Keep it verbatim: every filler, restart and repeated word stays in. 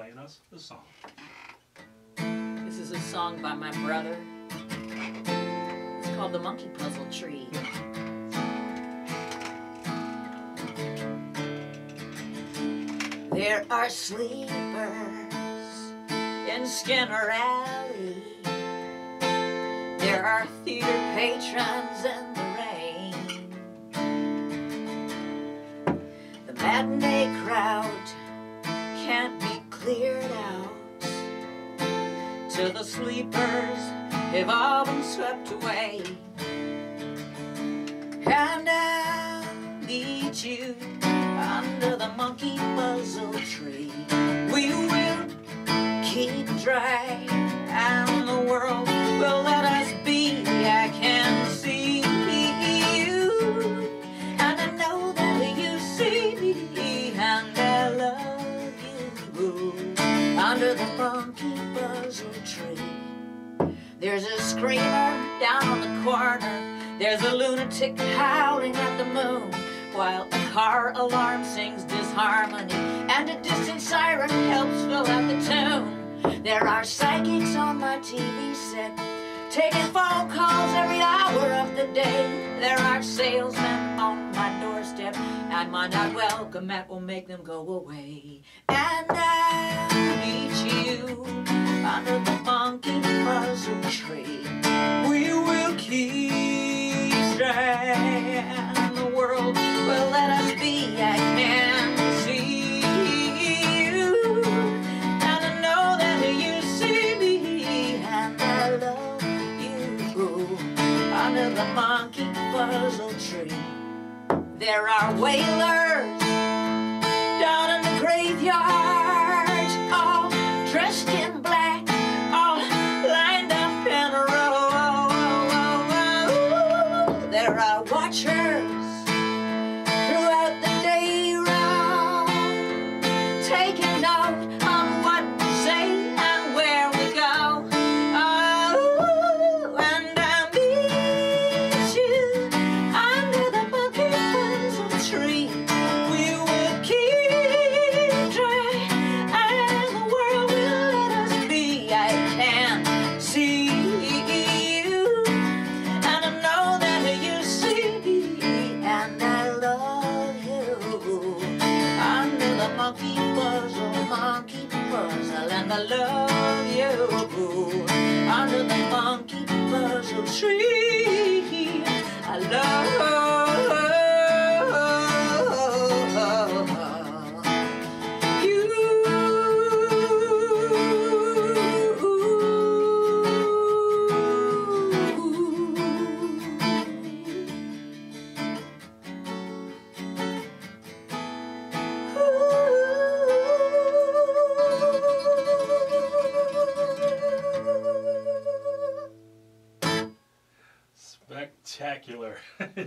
playing us the song. This is a song by my brother. It's called The Monkey Puzzle Tree. There are sleepers in Skinner Alley. There are theater patrons in the rain. The matinee crowd can't be cleared out till the sleepers have all been swept away. And I'll lead you under the monkey puzzle tree. We will keep dry and the world will let us be. I can see you and I know that you see me, and I love you. Under the monkey puzzle tree. There's a screamer down on the corner. There's a lunatic howling at the moon, while a car alarm sings disharmony and a distant siren helps fill out the tune. There are psychics on my T V set taking phone calls every hour of the day. There are salesmen on my doorstep and my not welcome mat will make them go away. And I'll meet you under the monkey puzzle tree. We will keep straying. Under the monkey puzzle tree. There are wailers down in the graveyard, all dressed in black, all lined up in a row. There are watchers throughout the day round, taking note on what we say and where we go. Monkey puzzle, monkey puzzle, and I love you. Under the monkey puzzle tree, I love you. Ooh. Spectacular.